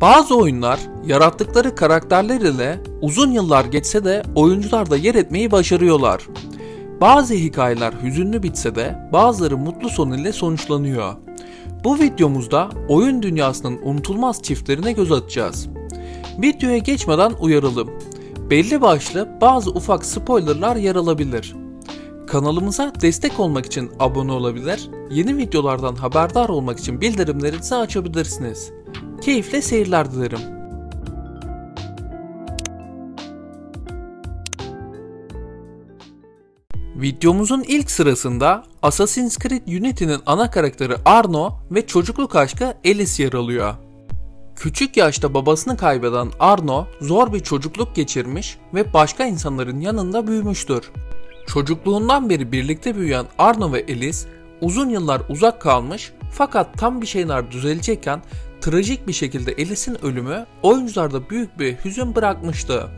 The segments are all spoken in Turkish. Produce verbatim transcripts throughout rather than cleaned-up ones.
Bazı oyunlar yarattıkları karakterler ile uzun yıllar geçse de oyuncularda yer etmeyi başarıyorlar. Bazı hikayeler hüzünlü bitse de bazıları mutlu son ile sonuçlanıyor. Bu videomuzda oyun dünyasının unutulmaz çiftlerine göz atacağız. Videoya geçmeden uyaralım. Belli başlı bazı ufak spoilerlar yer alabilir. Kanalımıza destek olmak için abone olabilir, yeni videolardan haberdar olmak için bildirimlerinizi açabilirsiniz. Keyifle seyirler dilerim. Videomuzun ilk sırasında Assassin's Creed Unity'nin ana karakteri Arno ve çocukluk aşkı Elise yer alıyor. Küçük yaşta babasını kaybeden Arno zor bir çocukluk geçirmiş ve başka insanların yanında büyümüştür. Çocukluğundan beri birlikte büyüyen Arno ve Elise uzun yıllar uzak kalmış fakat tam bir şeyler düzelecekken trajik bir şekilde Elise'in ölümü oyuncularda büyük bir hüzün bırakmıştı.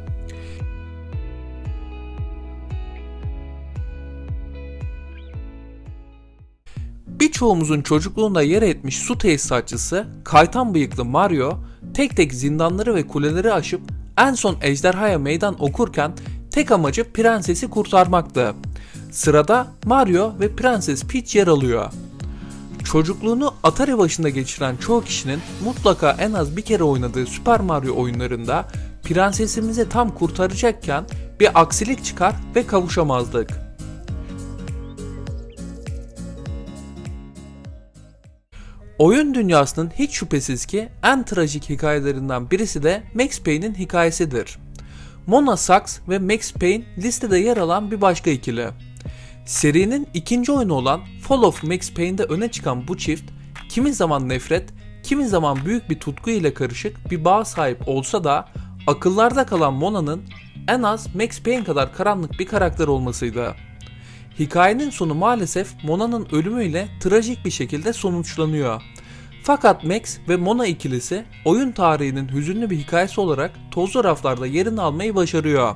Birçoğumuzun çocukluğunda yer etmiş su tesisatçısı kaytan bıyıklı Mario tek tek zindanları ve kuleleri aşıp en son ejderhaya meydan okurken tek amacı prensesi kurtarmaktı. Sırada Mario ve Prenses Peach yer alıyor. Çocukluğunu Atari başında geçiren çoğu kişinin mutlaka en az bir kere oynadığı Super Mario oyunlarında prensesimizi tam kurtaracakken bir aksilik çıkar ve kavuşamazdık. Oyun dünyasının hiç şüphesiz ki en trajik hikayelerinden birisi de Max Payne'in hikayesidir. Mona Sachs ve Max Payne listede yer alan bir başka ikili. Serinin ikinci oyunu olan Fall of Max Payne'de öne çıkan bu çift, kimi zaman nefret, kimi zaman büyük bir tutku ile karışık bir bağ sahip olsa da akıllarda kalan Mona'nın en az Max Payne kadar karanlık bir karakter olmasıydı. Hikayenin sonu maalesef Mona'nın ölümüyle trajik bir şekilde sonuçlanıyor. Fakat Max ve Mona ikilisi oyun tarihinin hüzünlü bir hikayesi olarak tozlu raflarda yerini almayı başarıyor.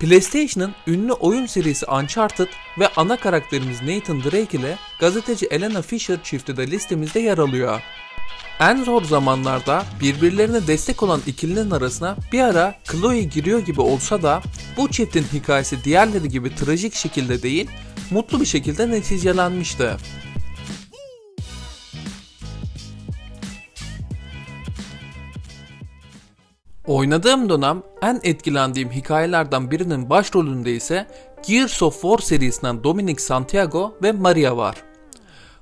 PlayStation'ın ünlü oyun serisi Uncharted ve ana karakterimiz Nathan Drake ile gazeteci Elena Fisher çifti de listemizde yer alıyor. En zor zamanlarda birbirlerine destek olan ikilinin arasına bir ara Chloe giriyor gibi olsa da bu çiftin hikayesi diğerleri gibi trajik şekilde değil, mutlu bir şekilde neticelenmişti. Oynadığım dönem en etkilendiğim hikayelerden birinin başrolünde ise Gears of War serisinden Dominic Santiago ve Maria var.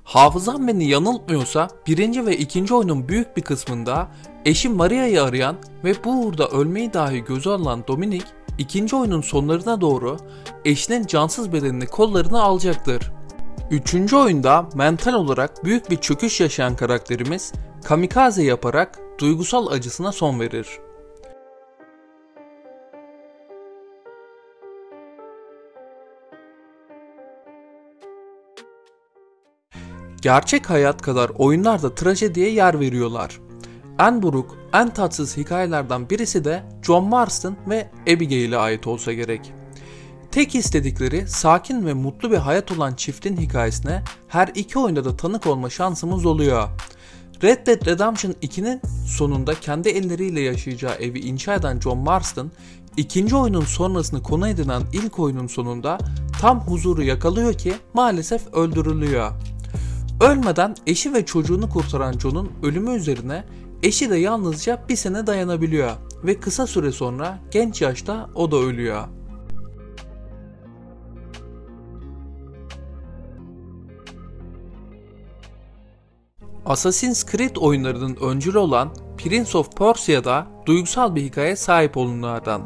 Hafızam beni yanıltmıyorsa birinci ve ikinci oyunun büyük bir kısmında eşi Maria'yı arayan ve bu uğurda ölmeyi dahi göze alan Dominic, ikinci oyunun sonlarına doğru eşinin cansız bedenini kollarına alacaktır. Üçüncü oyunda mental olarak büyük bir çöküş yaşayan karakterimiz kamikaze yaparak duygusal acısına son verir. Gerçek hayat kadar oyunlarda trajediye yer veriyorlar. En buruk, en tatsız hikayelerden birisi de John Marston ve Abigail'e ait olsa gerek. Tek istedikleri sakin ve mutlu bir hayat olan çiftin hikayesine her iki oyunda da tanık olma şansımız oluyor. Red Dead Redemption ikinin sonunda kendi elleriyle yaşayacağı evi inşa eden John Marston, ikinci oyunun sonrasını konu edinen ilk oyunun sonunda tam huzuru yakalıyor ki maalesef öldürülüyor. Ölmeden eşi ve çocuğunu kurtaran John'un ölümü üzerine eşi de yalnızca bir sene dayanabiliyor ve kısa süre sonra genç yaşta o da ölüyor. Assassin's Creed oyunlarının öncülü olan Prince of Persia'da duygusal bir hikayeye sahip olunlardan.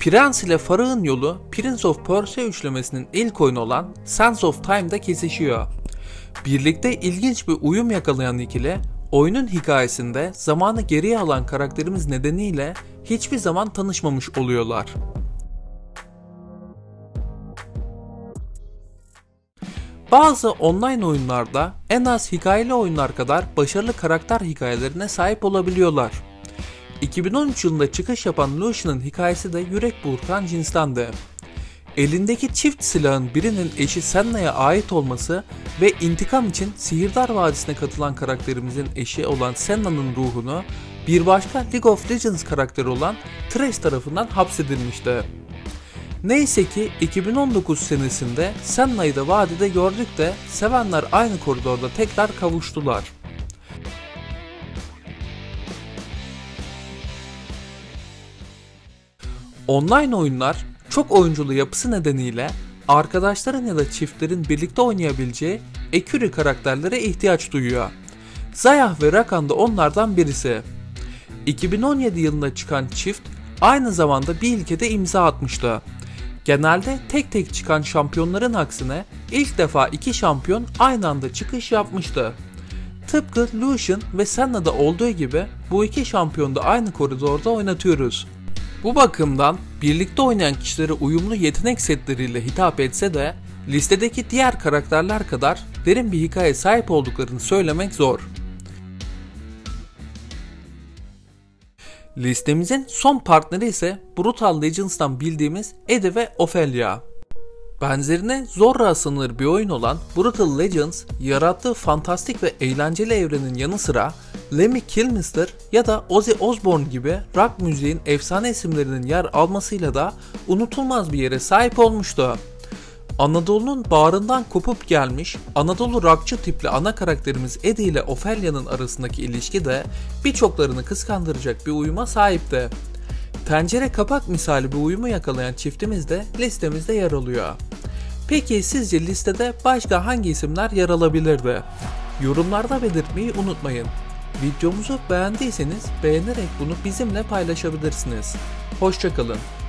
Prens ile Farah'ın yolu Prince of Persia üçlemesinin ilk oyunu olan Sands of Time'da kesişiyor. Birlikte ilginç bir uyum yakalayan ikili, oyunun hikayesinde zamanı geriye alan karakterimiz nedeniyle hiçbir zaman tanışmamış oluyorlar. Bazı online oyunlarda en az hikayeli oyunlar kadar başarılı karakter hikayelerine sahip olabiliyorlar. iki bin on üç yılında çıkış yapan Lucian'ın hikayesi de yürek burkan cinstendi. Elindeki çift silahın birinin eşi Senna'ya ait olması ve intikam için Sihirdar Vadisi'ne katılan karakterimizin eşi olan Senna'nın ruhunu bir başka League of Legends karakteri olan Thresh tarafından hapsedilmişti. Neyse ki iki bin on dokuz senesinde Senna'yı da vadide gördük de sevenler aynı koridorda tekrar kavuştular. Online oyunlar çok oyunculu yapısı nedeniyle arkadaşların ya da çiftlerin birlikte oynayabileceği eküri karakterlere ihtiyaç duyuyor. Zayah ve Rakan da onlardan birisi. iki bin on yedi yılında çıkan çift aynı zamanda bir ilkede imza atmıştı. Genelde tek tek çıkan şampiyonların aksine ilk defa iki şampiyon aynı anda çıkış yapmıştı. Tıpkı Lucian ve Senna'da olduğu gibi bu iki şampiyonu da aynı koridorda oynatıyoruz. Bu bakımdan birlikte oynayan kişilere uyumlu yetenek setleriyle hitap etse de listedeki diğer karakterler kadar derin bir hikayeye sahip olduklarını söylemek zor. Listemizin son partneri ise Brutal Legends'tan bildiğimiz Eddie ve Ophelia. Benzerine zorla asılır bir oyun olan Brutal Legends, yarattığı fantastik ve eğlenceli evrenin yanı sıra Lemmy Kilminster ya da Ozzy Osbourne gibi rock müziğin efsane isimlerinin yer almasıyla da unutulmaz bir yere sahip olmuştu. Anadolu'nun bağrından kopup gelmiş Anadolu rockçı tipli ana karakterimiz Eddie ile Ophelia'nın arasındaki ilişki de birçoklarını kıskandıracak bir uyuma sahipti. Tencere kapak misali bir uyumu yakalayan çiftimiz de listemizde yer alıyor. Peki sizce listede başka hangi isimler yer alabilirdi? Yorumlarda belirtmeyi unutmayın. Videomuzu beğendiyseniz beğenerek bunu bizimle paylaşabilirsiniz. Hoşça kalın.